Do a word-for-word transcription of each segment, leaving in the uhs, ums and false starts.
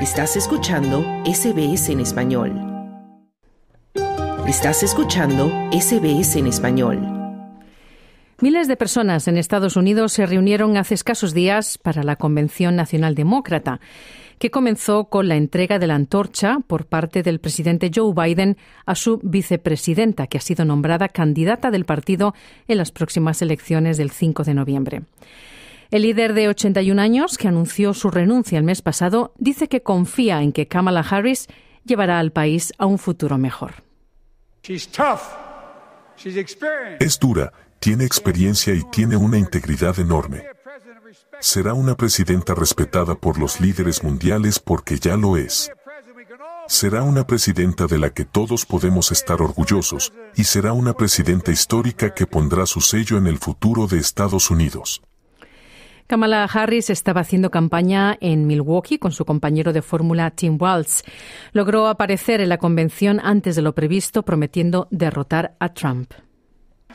Estás escuchando S B S en Español. Estás escuchando S B S en Español. Miles de personas en Estados Unidos se reunieron hace escasos días para la Convención Nacional Demócrata, que comenzó con la entrega de la antorcha por parte del presidente Joe Biden a su vicepresidenta, que ha sido nombrada candidata del partido en las próximas elecciones del cinco de noviembre. El líder de ochenta y un años, que anunció su renuncia el mes pasado, dice que confía en que Kamala Harris llevará al país a un futuro mejor. Es dura. Tiene experiencia y tiene una integridad enorme. Será una presidenta respetada por los líderes mundiales porque ya lo es. Será una presidenta de la que todos podemos estar orgullosos, y será una presidenta histórica que pondrá su sello en el futuro de Estados Unidos. Kamala Harris estaba haciendo campaña en Milwaukee con su compañero de fórmula Tim Walz. Logró aparecer en la convención antes de lo previsto, prometiendo derrotar a Trump.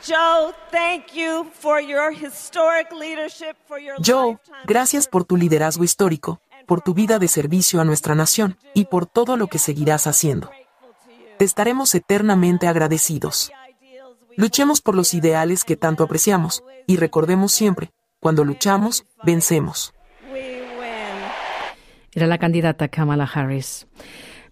Joe, thank you for your historic leadership, for your Joe, gracias por tu liderazgo histórico, por tu vida de servicio a nuestra nación y por todo lo que seguirás haciendo. Te estaremos eternamente agradecidos. Luchemos por los ideales que tanto apreciamos y recordemos siempre, cuando luchamos, vencemos. Era la candidata Kamala Harris.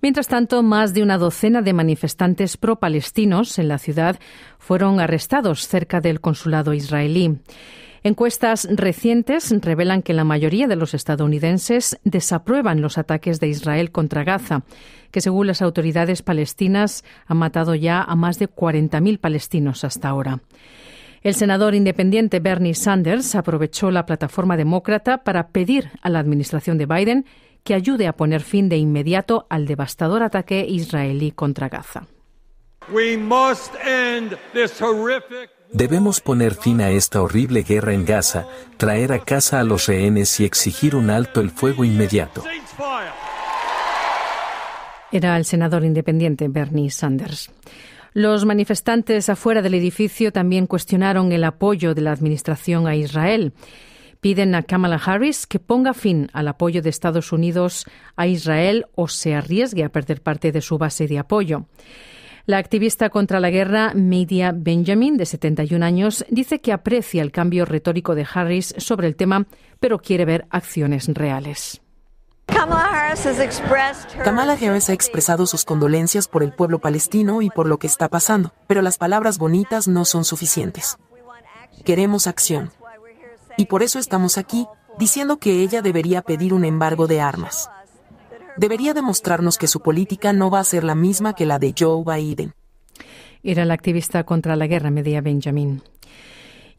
Mientras tanto, más de una docena de manifestantes pro-palestinos en la ciudad fueron arrestados cerca del consulado israelí. Encuestas recientes revelan que la mayoría de los estadounidenses desaprueban los ataques de Israel contra Gaza, que según las autoridades palestinas ha matado ya a más de cuarenta mil palestinos hasta ahora. El senador independiente Bernie Sanders aprovechó la plataforma demócrata para pedir a la administración de Biden que ayude a poner fin de inmediato al devastador ataque israelí contra Gaza. Debemos poner fin a esta horrible guerra en Gaza, traer a casa a los rehenes y exigir un alto el fuego inmediato. Era el senador independiente Bernie Sanders. Los manifestantes afuera del edificio también cuestionaron el apoyo de la administración a Israel. Piden a Kamala Harris que ponga fin al apoyo de Estados Unidos a Israel o se arriesgue a perder parte de su base de apoyo. La activista contra la guerra Medea Benjamin, de setenta y un años, dice que aprecia el cambio retórico de Harris sobre el tema, pero quiere ver acciones reales. Kamala Harris ha expresado sus condolencias por el pueblo palestino y por lo que está pasando, pero las palabras bonitas no son suficientes. Queremos acción. Y por eso estamos aquí, diciendo que ella debería pedir un embargo de armas. Debería demostrarnos que su política no va a ser la misma que la de Joe Biden. Era la activista contra la guerra Medea Benjamin.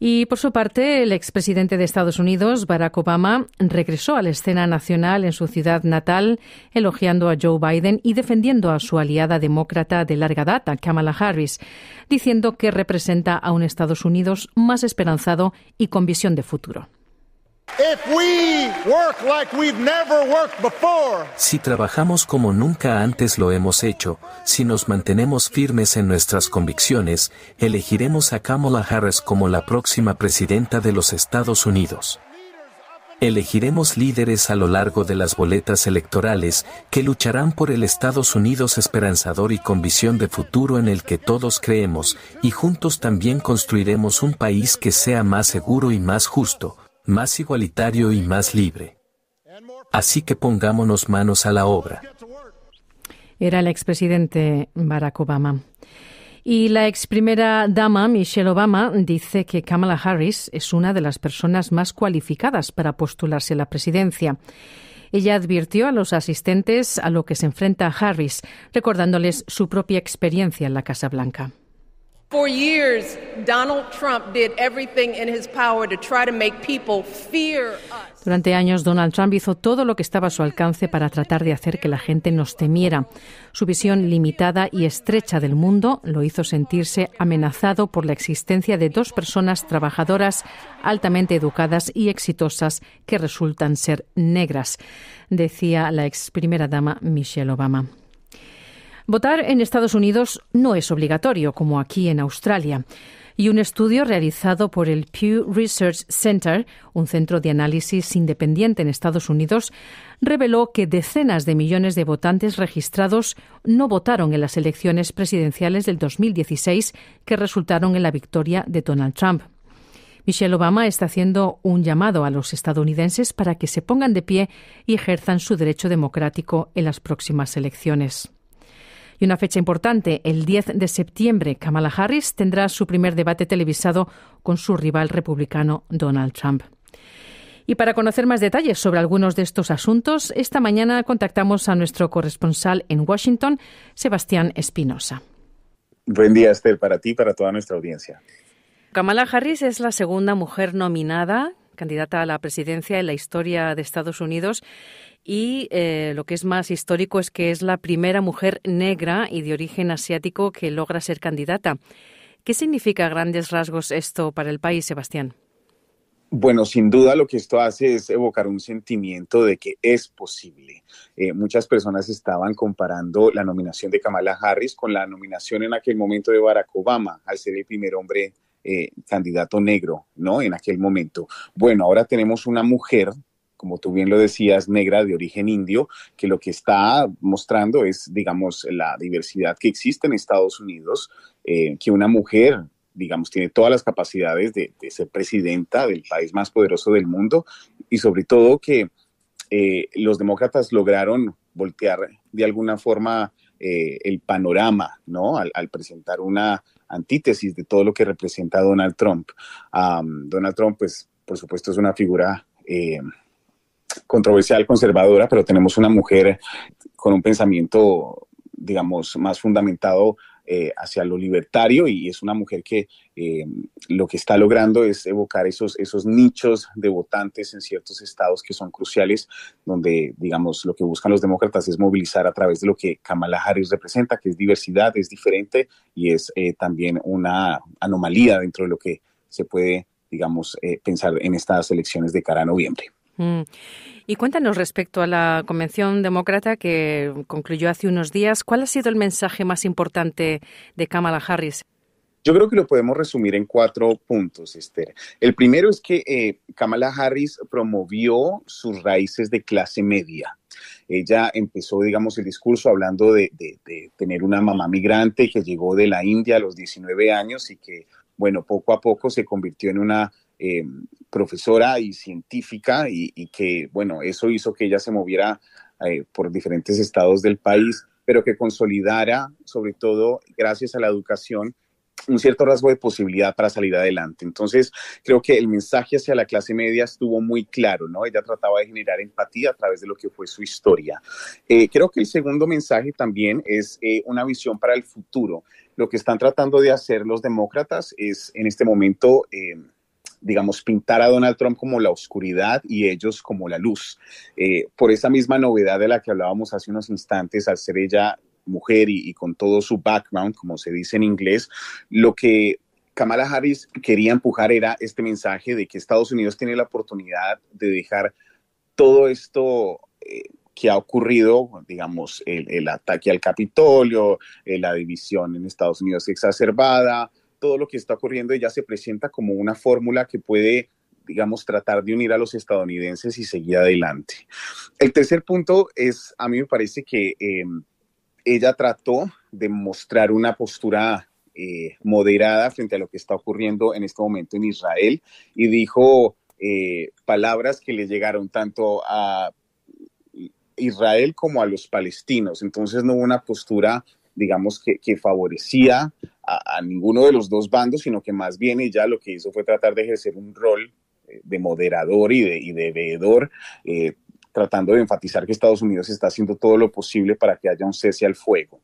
Y por su parte, el expresidente de Estados Unidos, Barack Obama, regresó a la escena nacional en su ciudad natal, elogiando a Joe Biden y defendiendo a su aliada demócrata de larga data, Kamala Harris, diciendo que representa a un Estados Unidos más esperanzado y con visión de futuro. Si trabajamos como nunca antes lo hemos hecho, si nos mantenemos firmes en nuestras convicciones, elegiremos a Kamala Harris como la próxima presidenta de los Estados Unidos. Elegiremos líderes a lo largo de las boletas electorales que lucharán por el Estados Unidos esperanzador y con visión de futuro en el que todos creemos, y juntos también construiremos un país que sea más seguro y más justo, más igualitario y más libre. Así que pongámonos manos a la obra. Era el expresidente Barack Obama. Y la ex primera dama, Michelle Obama, dice que Kamala Harris es una de las personas más cualificadas para postularse a la presidencia. Ella advirtió a los asistentes a lo que se enfrenta Harris, recordándoles su propia experiencia en la Casa Blanca. For years, Donald Trump did everything in his power to try to make people fear us. Durante años, Donald Trump hizo todo lo que estaba a su alcance para tratar de hacer que la gente nos temiera. Su visión limitada y estrecha del mundo lo hizo sentirse amenazado por la existencia de dos personas trabajadoras, altamente educadas y exitosas que resultan ser negras, decía la ex primera dama Michelle Obama. Votar en Estados Unidos no es obligatorio, como aquí en Australia. y un estudio realizado por el Pew Research Center, un centro de análisis independiente en Estados Unidos, reveló que decenas de millones de votantes registrados no votaron en las elecciones presidenciales del dos mil dieciséis que resultaron en la victoria de Donald Trump. Michelle Obama está haciendo un llamado a los estadounidenses para que se pongan de pie y ejerzan su derecho democrático en las próximas elecciones. Y una fecha importante, el diez de septiembre, Kamala Harris tendrá su primer debate televisado con su rival republicano Donald Trump. Y para conocer más detalles sobre algunos de estos asuntos, esta mañana contactamos a nuestro corresponsal en Washington, Sebastián Espinosa. Buen día, Esther, para ti y para toda nuestra audiencia. Kamala Harris es la segunda mujer nominada, candidata a la presidencia en la historia de Estados Unidos, y eh, lo que es más histórico es que es la primera mujer negra y de origen asiático que logra ser candidata. ¿Qué significa a grandes rasgos esto para el país, Sebastián? Bueno, sin duda lo que esto hace es evocar un sentimiento de que es posible. Eh, muchas personas estaban comparando la nominación de Kamala Harris con la nominación en aquel momento de Barack Obama, al ser el primer hombre eh, candidato negro, ¿no? En aquel momento. Bueno, ahora tenemos una mujer, como tú bien lo decías, negra de origen indio, que lo que está mostrando es, digamos, la diversidad que existe en Estados Unidos, eh, que una mujer, digamos, tiene todas las capacidades de, de ser presidenta del país más poderoso del mundo y sobre todo que eh, los demócratas lograron voltear de alguna forma eh, el panorama, ¿no? Al, al presentar una antítesis de todo lo que representa Donald Trump. Um, Donald Trump, pues, por supuesto, es una figura eh, controversial, conservadora, pero tenemos una mujer con un pensamiento, digamos, más fundamentado Eh, hacia lo libertario, y es una mujer que eh, lo que está logrando es evocar esos, esos nichos de votantes en ciertos estados que son cruciales, donde, digamos, lo que buscan los demócratas es movilizar a través de lo que Kamala Harris representa, que es diversidad, es diferente y es eh, también una anomalía dentro de lo que se puede, digamos, eh, pensar en estas elecciones de cara a noviembre. Mm. Y cuéntanos respecto a la Convención Demócrata que concluyó hace unos días, ¿cuál ha sido el mensaje más importante de Kamala Harris? Yo creo que lo podemos resumir en cuatro puntos, Esther. El primero es que eh, Kamala Harris promovió sus raíces de clase media. Ella empezó, digamos, el discurso hablando de, de, de tener una mamá migrante que llegó de la India a los diecinueve años y que, bueno, poco a poco se convirtió en una Eh, profesora y científica y, y que, bueno, eso hizo que ella se moviera eh, por diferentes estados del país, pero que consolidara, sobre todo gracias a la educación, un cierto rasgo de posibilidad para salir adelante. Entonces, creo que el mensaje hacia la clase media estuvo muy claro, ¿no? Ella trataba de generar empatía a través de lo que fue su historia. Eh, creo que el segundo mensaje también es eh, una visión para el futuro. Lo que están tratando de hacer los demócratas es, en este momento, eh, digamos, pintar a Donald Trump como la oscuridad y ellos como la luz. Eh, por esa misma novedad de la que hablábamos hace unos instantes, al ser ella mujer y, y con todo su background, como se dice en inglés, lo que Kamala Harris quería empujar era este mensaje de que Estados Unidos tiene la oportunidad de dejar todo esto eh, que ha ocurrido, digamos, el, el ataque al Capitolio, eh, la división en Estados Unidos exacerbada, todo lo que está ocurriendo. Ella se presenta como una fórmula que puede, digamos, tratar de unir a los estadounidenses y seguir adelante. El tercer punto es, a mí me parece que eh, ella trató de mostrar una postura eh, moderada frente a lo que está ocurriendo en este momento en Israel y dijo eh, palabras que le llegaron tanto a Israel como a los palestinos. Entonces no hubo una postura, digamos, que, que favorecía a, a ninguno de los dos bandos, sino que más bien ella lo que hizo fue tratar de ejercer un rol de moderador y de, y de veedor, eh, tratando de enfatizar que Estados Unidos está haciendo todo lo posible para que haya un cese al fuego.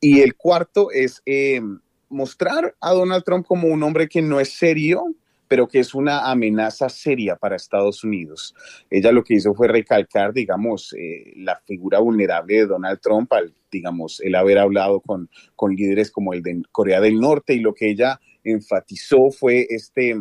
Y el cuarto es eh, mostrar a Donald Trump como un hombre que no es serio, pero que es una amenaza seria para Estados Unidos. Ella lo que hizo fue recalcar, digamos, eh, la figura vulnerable de Donald Trump, al, digamos, el haber hablado con, con líderes como el de Corea del Norte, y lo que ella enfatizó fue este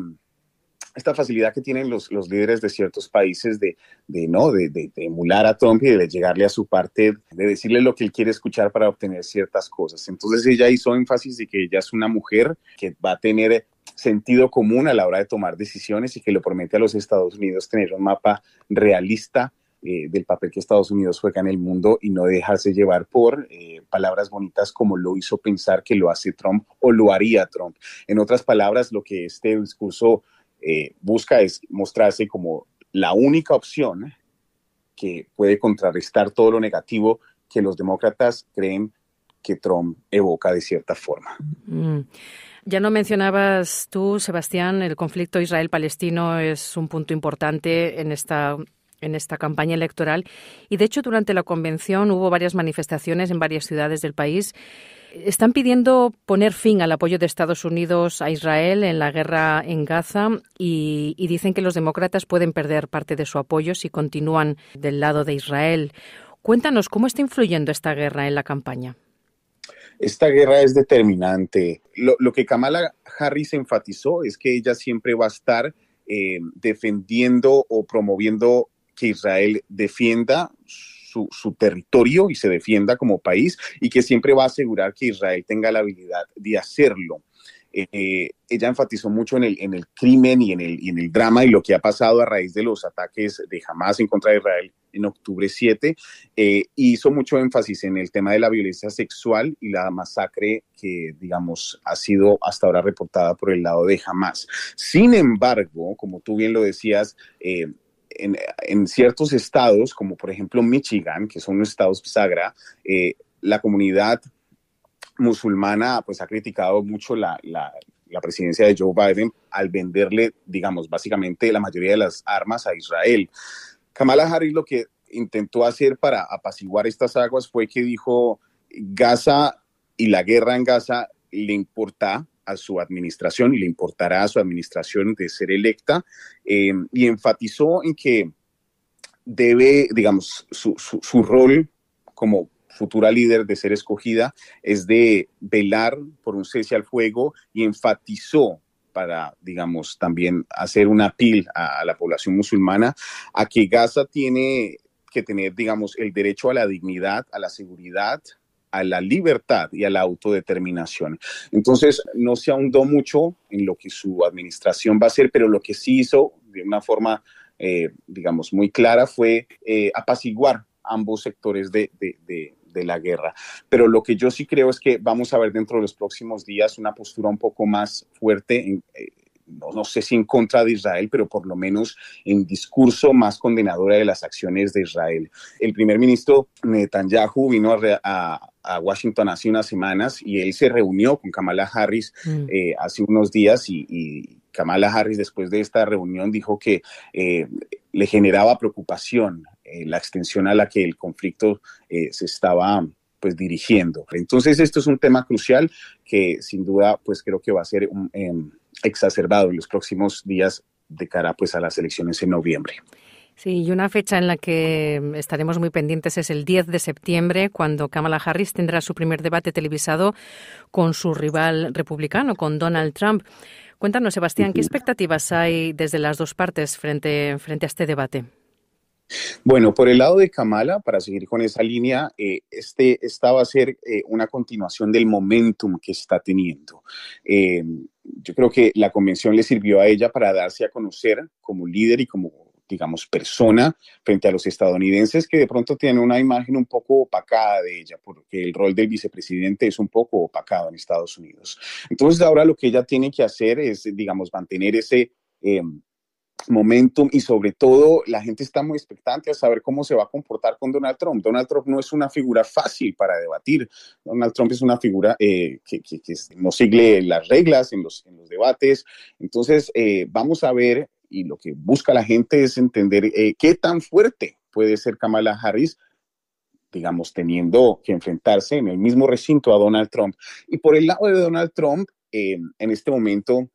esta facilidad que tienen los, los líderes de ciertos países de, de, ¿no? de, de, de emular a Trump y de llegarle a su parte, de decirle lo que él quiere escuchar para obtener ciertas cosas. Entonces ella hizo énfasis de que ella es una mujer que va a tener sentido común a la hora de tomar decisiones y que le promete a los Estados Unidos tener un mapa realista eh, del papel que Estados Unidos juega en el mundo y no dejarse llevar por eh, palabras bonitas como lo hizo pensar que lo hace Trump o lo haría Trump. En otras palabras, lo que este discurso eh, busca es mostrarse como la única opción que puede contrarrestar todo lo negativo que los demócratas creen que Trump evoca de cierta forma. Mm. Ya no mencionabas tú, Sebastián, el conflicto Israel-Palestino es un punto importante en esta, en esta campaña electoral y, de hecho, durante la convención hubo varias manifestaciones en varias ciudades del país. Están pidiendo poner fin al apoyo de Estados Unidos a Israel en la guerra en Gaza y, y dicen que los demócratas pueden perder parte de su apoyo si continúan del lado de Israel. Cuéntanos, ¿cómo está influyendo esta guerra en la campaña? Esta guerra es determinante. Lo, lo que Kamala Harris enfatizó es que ella siempre va a estar eh, defendiendo o promoviendo que Israel defienda su, su territorio y se defienda como país y que siempre va a asegurar que Israel tenga la habilidad de hacerlo. Eh, ella enfatizó mucho en el, en el crimen y en el, y en el drama y lo que ha pasado a raíz de los ataques de Hamas en contra de Israel en octubre siete, eh, hizo mucho énfasis en el tema de la violencia sexual y la masacre que, digamos, ha sido hasta ahora reportada por el lado de Hamas. Sin embargo, como tú bien lo decías, eh, en, en ciertos estados, como por ejemplo Michigan, que son los estados bisagra, eh, la comunidad musulmana pues ha criticado mucho la, la, la presidencia de Joe Biden al venderle, digamos, básicamente la mayoría de las armas a Israel. Kamala Harris lo que intentó hacer para apaciguar estas aguas fue que dijo Gaza y la guerra en Gaza le importa a su administración y le importará a su administración de ser electa eh, y enfatizó en que debe, digamos, su, su, su rol como futura líder de ser escogida es de velar por un cese al fuego y enfatizó para, digamos, también hacer un appeal a, a la población musulmana a que Gaza tiene que tener, digamos, el derecho a la dignidad, a la seguridad, a la libertad y a la autodeterminación. Entonces, no se ahondó mucho en lo que su administración va a hacer, pero lo que sí hizo de una forma, eh, digamos, muy clara fue eh, apaciguar ambos sectores de, de, de de la guerra. Pero lo que yo sí creo es que vamos a ver dentro de los próximos días una postura un poco más fuerte, en, eh, no, no sé si en contra de Israel, pero por lo menos en discurso más condenadora de las acciones de Israel. El primer ministro Netanyahu vino a, re, a, a Washington hace unas semanas y él se reunió con Kamala Harris mm. eh, hace unos días y, y Kamala Harris después de esta reunión dijo que eh, le generaba preocupación eh, la extensión a la que el conflicto eh, se estaba pues dirigiendo. Entonces esto es un tema crucial que sin duda pues creo que va a ser un, eh, exacerbado en los próximos días de cara pues a las elecciones en noviembre. Sí, y una fecha en la que estaremos muy pendientes es el diez de septiembre, cuando Kamala Harris tendrá su primer debate televisado con su rival republicano, con Donald Trump. Cuéntanos, Sebastián, ¿qué expectativas hay desde las dos partes frente, frente a este debate? Bueno, por el lado de Kamala, para seguir con esa línea, eh, este, esta va a ser eh, una continuación del momentum que está teniendo. Eh, yo creo que la convención le sirvió a ella para darse a conocer como líder y como, digamos, persona frente a los estadounidenses que de pronto tienen una imagen un poco opacada de ella, porque el rol del vicepresidente es un poco opacado en Estados Unidos. Entonces ahora lo que ella tiene que hacer es, digamos, mantener ese eh, momentum y sobre todo la gente está muy expectante a saber cómo se va a comportar con Donald Trump. Donald Trump no es una figura fácil para debatir. Donald Trump es una figura eh, que, que, que no sigue las reglas en los, en los debates. Entonces eh, vamos a ver. Y lo que busca la gente es entender eh, qué tan fuerte puede ser Kamala Harris, digamos, teniendo que enfrentarse en el mismo recinto a Donald Trump. Y por el lado de Donald Trump, eh, en este momento,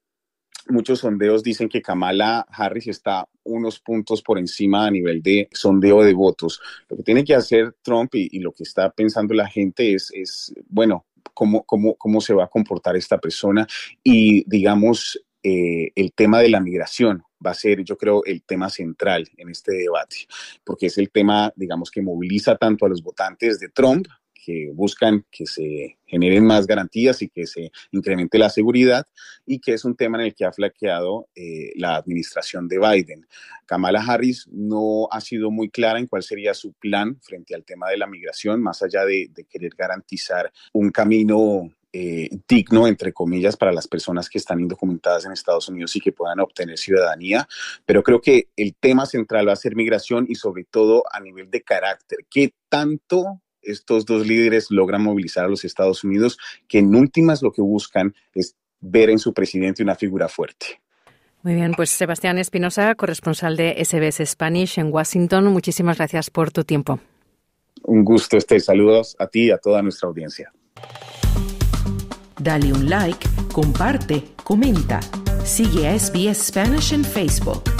muchos sondeos dicen que Kamala Harris está unos puntos por encima a nivel de sondeo de votos. Lo que tiene que hacer Trump y, y lo que está pensando la gente es, es bueno, cómo, cómo, cómo se va a comportar esta persona y, digamos, eh, el tema de la migración. va a ser, yo creo, el tema central en este debate, porque es el tema, digamos, que moviliza tanto a los votantes de Trump, que buscan que se generen más garantías y que se incremente la seguridad, y que es un tema en el que ha flaqueado eh, la administración de Biden. Kamala Harris no ha sido muy clara en cuál sería su plan frente al tema de la migración, más allá de, de querer garantizar un camino Eh, digno, entre comillas, para las personas que están indocumentadas en Estados Unidos y que puedan obtener ciudadanía. Pero creo que el tema central va a ser migración y sobre todo a nivel de carácter. ¿Qué tanto estos dos líderes logran movilizar a los Estados Unidos, que en últimas lo que buscan es ver en su presidente una figura fuerte? Muy bien, pues Sebastián Espinosa, corresponsal de S B S Spanish en Washington, muchísimas gracias por tu tiempo. Un gusto, Esther. Saludos a ti y a toda nuestra audiencia. Dale un like, comparte, comenta. Sigue a S B S Spanish en Facebook.